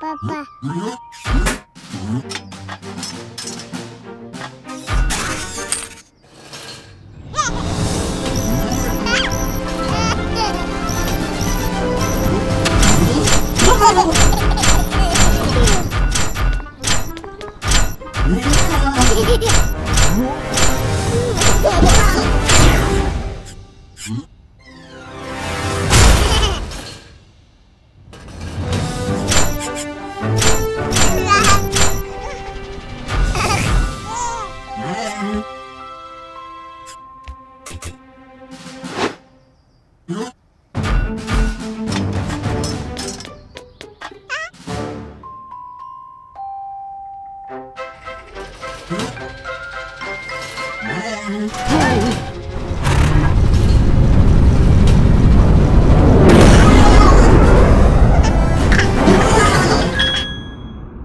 Papá. Hey!